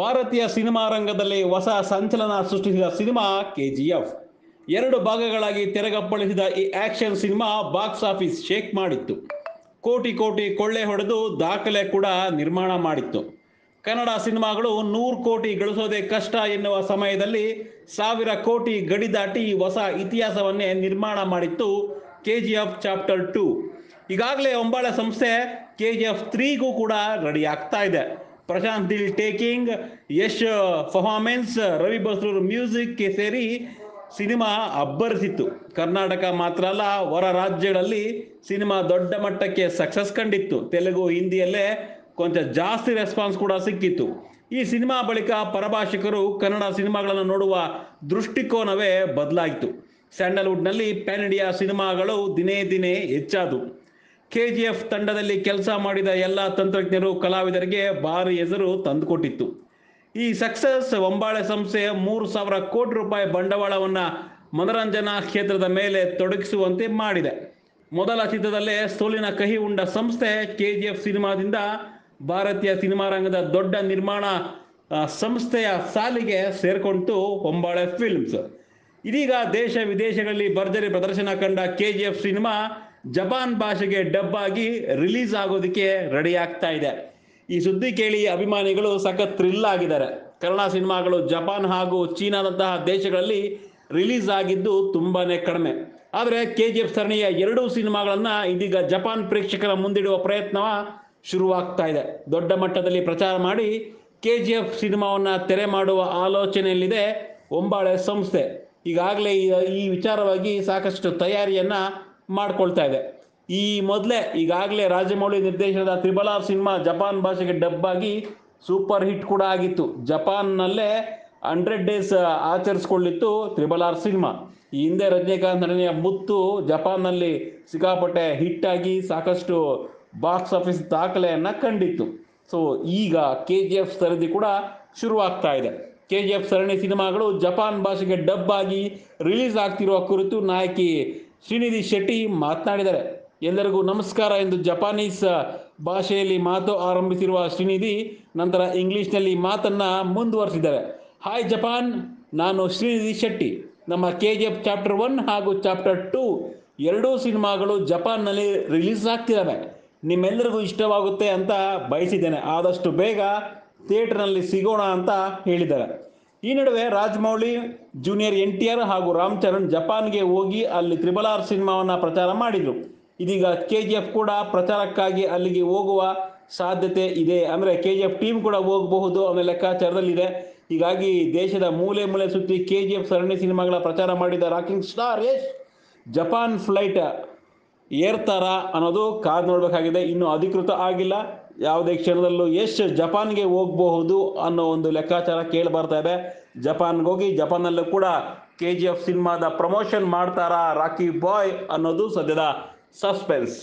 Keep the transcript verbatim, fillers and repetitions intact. ಭಾರತೀಯ ಸಿನಿಮಾ ರಂಗದಲ್ಲಿ ಹೊಸ ಸಂಚಲನ ಸೃಷ್ಟಿಸಿದ ಸಿನಿಮಾ ಕೆ ಜಿ ಎಫ್ ಎರಡು ಭಾಗಗಳಾಗಿ ತೆರೆಗಪ್ಪಳಿಸಿದ ಈ action cinema box office shake ಮಾಡಿತ್ತು. ಕೋಟಿ ಕೋಟಿ ಕೊಳ್ಳೆ ಹೊಡೆದು ದಾಖಲೆ ಕೂಡ ನಿರ್ಮಾಣ ಮಾಡಿತ್ತು. ಕನ್ನಡ ಸಿನಿಮಾಗಳು ನೂರು ಕೋಟಿ ಗಳಿಸೋದೇ ಕಷ್ಟ ಎನ್ನುವ ಸಮಯದಲ್ಲಿ ಸಾವಿರ ಕೋಟಿ ಗಡಿ ದಾಟಿ ಹೊಸ ಇತಿಹಾಸವನ್ನೇ ನಿರ್ಮಾಣ ಮಾಡಿತ್ತು K G F chapter two. ಈಗಾಗಲೇ ಹೊಂಬಾಳೆ ಸಂಸ್ಥೆ ಕೆ ಜಿ ಎಫ್ ತ್ರೀಗೂ ಕೂಡ ರೆಡಿ ಆಗ್ತಾ ಇದೆ. प्रशांत दिल taking, Yash performance, Ravi Basrur music के सेरी सिनेमा अब्बरिसितु. कर्नाटक मात्र अल्ल ಹೊರ ರಾಜ್ಯಗಳಲ್ಲಿ ಸಿನಿಮಾ ದೊಡ್ಡ ಮಟ್ಟಕ್ಕೆ ಸಕ್ಸಸ್ ಕಂಡಿತ್ತು. ತೆಲುಗು ಹಿಂದಿಯಲ್ಲೇ ಕೊಂಚ ಜಾಸ್ತಿ ರೆಸ್ಪಾನ್ಸ್ ಕೂಡ ಸಿಕ್ಕಿತ್ತು. ಈ ಸಿನಿಮಾ ಬಳಿಕ ಪರಭಾಷಿಕರು ಕನ್ನಡ ಸಿನಿಮಾಗಳನ್ನು ನೋಡುವ ದೃಷ್ಟಿಕೋನವೇ ಬದಲಾಯಿತು. ಸ್ಯಾಂಡಲ್ವುಡ್ನಲ್ಲಿ ಪ್ಯಾನ್ ಇಂಡಿಯಾ ಸಿನಿಮಾಗಳು ದಿನೇ ದಿನೇ ಹೆಚ್ಚಾದವು. ಕೆ ಜಿ ಎಫ್ ತಂಡದಲ್ಲಿ ಕೆಲಸ ಮಾಡಿದ ಎಲ್ಲ ತಂತ್ರಜ್ಞರು ಕಲಾವಿದರಿಗೆ ಭಾರಿ ಹೆಸರು ತಂದುಕೊಟ್ಟಿತ್ತು. ಈ ಸಕ್ಸಸ್ ಹೊಂಬಾಳೆ ಸಂಸ್ಥೆಯ ಮೂರು ಸಾವಿರ ಕೋಟಿ ರೂಪಾಯಿ ಬಂಡವಾಳವನ್ನು ಮನರಂಜನಾ ಕ್ಷೇತ್ರದ ಮೇಲೆ ತೊಡಗಿಸುವಂತೆ ಮಾಡಿದೆ. ಮೊದಲ ಚಿತ್ರದಲ್ಲೇ ಸೋಲಿನ ಕಹಿ ಉಂಡ ಸಂಸ್ಥೆ ಕೆ ಜಿ ಎಫ್ ಸಿನಿಮಾದಿಂದ ಭಾರತೀಯ ಸಿನಿಮಾ ರಂಗದ ದೊಡ್ಡ ನಿರ್ಮಾಣ ಸಂಸ್ಥೆಯ ಸಾಲಿಗೆ ಸೇರ್ಕೊಂಡಿತು ಹೊಂಬಾಳೆ ಫಿಲ್ಮ್ಸ್. ಇದೀಗ ದೇಶ ವಿದೇಶಗಳಲ್ಲಿ ಭರ್ಜರಿ ಪ್ರದರ್ಶನ ಕಂಡ K G F cinema Japan ಭಾಷೆಗೆ ಡಬ್ ಆಗಿ ರಿಲೀಸ್ ಆಗೋದಕ್ಕೆ ರೆಡಿ ಆಗ್ತಾ ಇದೆ. ಈ ಸುದ್ದಿ ಕೇಳಿ ಅಭಿಮಾನಿಗಳು ಸಖತ್ ಥ್ರಿಲ್ ಆಗಿದ್ದಾರೆ. ಕನ್ನಡ ಸಿನಿಮಾಗಳು ಜಪಾನ್ ಹಾಗೂ ಚೀನಾದಂತಹ ದೇಶಗಳಲ್ಲಿ ರಿಲೀಸ್ ಆಗಿದ್ದು ತುಂಬಾನೇ ಕಡಿಮೆ. ಆದರೆ ಕೆ ಜಿ ಎಫ್ ಸರಣಿಯ ಎರಡೂ ಸಿನಿಮಾಗಳನ್ನ ಇದೀಗ ಜಪಾನ್ ಪ್ರೇಕ್ಷಕರ ಮುಂದಿಡುವ ಪ್ರಯತ್ನ ಶುರುವಾಗ್ತಾ ಇದೆ. ದೊಡ್ಡ ಮಟ್ಟದಲ್ಲಿ ಪ್ರಚಾರ ಮಾಡಿ ಕೆ ಜಿ ಎಫ್ ಸಿನಿಮಾವನ್ನ ತೆರೆ ಮಾಡುವ ಆಲೋಚನೆಯಲ್ಲಿದೆ ಹೊಂಬಾಳೆ ಸಂಸ್ಥೆ. ಈಗಾಗಲೇ ಈ ವಿಚಾರವಾಗಿ ಸಾಕಷ್ಟು ತಯಾರಿಯನ್ನ ಮಾಡ್ಕೊಳ್ತಾ ಇದೆ. ಈ ಮೊದಲೇ ಈಗಾಗಲೇ ರಾಜಮೌಳಿ ನಿರ್ದೇಶನದ ತ್ರಿಬಲ್ ಆರ್ ಸಿನಿಮಾ ಜಪಾನ್ ಭಾಷೆಗೆ ಡಬ್ ಆಗಿ ಸೂಪರ್ ಹಿಟ್ ಕೂಡ ಆಗಿತ್ತು. ಜಪಾನ್ನಲ್ಲೇ ಹಂಡ್ರೆಡ್ ಡೇಸ್ ಆಚರಿಸ್ಕೊಳ್ಳಿತ್ತು ತ್ರಿಬಲ್ ಆರ್ ಸಿನಿಮಾ. ಈ ಹಿಂದೆ ರಜನಿಕಾಂತ್ ನಟನೆಯ ಮುತ್ತು ಜಪಾನ್ನಲ್ಲಿ ಸಿಕ್ಕಾಪಟ್ಟೆ ಹಿಟ್ ಆಗಿ ಸಾಕಷ್ಟು ಬಾಕ್ಸ್ ಆಫೀಸ್ ದಾಖಲೆಯನ್ನು ಕಂಡಿತ್ತು. ಸೊ ಈಗ ಕೆ ಜಿ ಎಫ್ ಸರದಿ ಕೂಡ ಶುರುವಾಗ್ತಾ ಇದೆ. ಕೆ ಜಿ ಎಫ್ ಸರಣಿ ಸಿನಿಮಾಗಳು ಜಪಾನ್ ಭಾಷೆಗೆ ಡಬ್ ಆಗಿ ರಿಲೀಸ್ ಆಗ್ತಿರುವ ಕುರಿತು ನಾಯಕಿ ಶ್ರೀನಿಧಿ ಶೆಟ್ಟಿ ಮಾತನಾಡಿದ್ದಾರೆ. ಎಲ್ಲರಿಗೂ ನಮಸ್ಕಾರ ಎಂದು ಜಪಾನೀಸ್ ಭಾಷೆಯಲ್ಲಿ ಮಾತು ಆರಂಭಿಸಿರುವ ಶ್ರೀನಿಧಿ ನಂತರ ಇಂಗ್ಲಿಷ್ನಲ್ಲಿ ಮಾತನ್ನು ಮುಂದುವರಿಸಿದ್ದಾರೆ. ಹಾಯ್ ಜಪಾನ್, ನಾನು ಶ್ರೀನಿಧಿ ಶೆಟ್ಟಿ. ನಮ್ಮ K G F chapter one ಹಾಗೂ ಚಾಪ್ಟರ್ ಟೂ ಎರಡೂ ಸಿನಿಮಾಗಳು ಜಪಾನ್ನಲ್ಲಿ ರಿಲೀಸ್ ಆಗ್ತಿದ್ದಾವೆ. ನಿಮ್ಮೆಲ್ಲರಿಗೂ ಇಷ್ಟವಾಗುತ್ತೆ ಅಂತ ಬಯಸಿದ್ದೇನೆ. ಆದಷ್ಟು ಬೇಗ ಥಿಯೇಟರ್ನಲ್ಲಿ ಸಿಗೋಣ ಅಂತ ಹೇಳಿದ್ದಾರೆ. ಈ ನಡುವೆ Rajamouli junior N T R ಹಾಗೂ ರಾಮಚರಣ್ ಜಪಾನ್ಗೆ ಹೋಗಿ ಅಲ್ಲಿ ತ್ರಿಬಲ್ ಆರ್ ಸಿನಿಮಾವನ್ನು ಪ್ರಚಾರ ಮಾಡಿದರು. ಇದೀಗ ಕೆ ಜಿ ಎಫ್ ಕೂಡ ಪ್ರಚಾರಕ್ಕಾಗಿ ಅಲ್ಲಿಗೆ ಹೋಗುವ ಸಾಧ್ಯತೆ ಇದೆ. ಅಂದರೆ ಕೆ ಜಿ ಎಫ್ ಟೀಮ್ ಕೂಡ ಹೋಗಬಹುದು ಅನ್ನೋ ಲೆಕ್ಕಾಚಾರದಲ್ಲಿದೆ. ಹೀಗಾಗಿ ದೇಶದ ಮೂಲೆ ಮೂಲೆ ಸುತ್ತಿ ಕೆ ಜಿ ಎಫ್ ಸರಣಿ ಸಿನಿಮಾಗಳ ಪ್ರಚಾರ ಮಾಡಿದ rocking star Yash Japan flight ಏರ್ತಾರ ಅನ್ನೋದು ಕಾದು ನೋಡಬೇಕಾಗಿದೆ. ಇನ್ನೂ ಅಧಿಕೃತ ಆಗಿಲ್ಲ. ಯಾವುದೇ ಕ್ಷಣದಲ್ಲೂ ಯಶ್ ಜಪಾನ್ಗೆ ಹೋಗಬಹುದು ಅನ್ನೋ ಒಂದು ಲೆಕ್ಕಾಚಾರ ಕೇಳಿ ಬರ್ತಾ ಇದೆ. ಜಪಾನ್ಗೆ ಹೋಗಿ ಜಪಾನ್ನಲ್ಲೂ ಕೂಡ ಕೆ ಜಿ ಎಫ್ ಸಿನಿಮಾದ ಪ್ರಮೋಷನ್ ಮಾಡ್ತಾರಾ ರಾಕಿ ಬಾಯ್ ಅನ್ನೋದು ಸದ್ಯದ ಸಸ್ಪೆನ್ಸ್.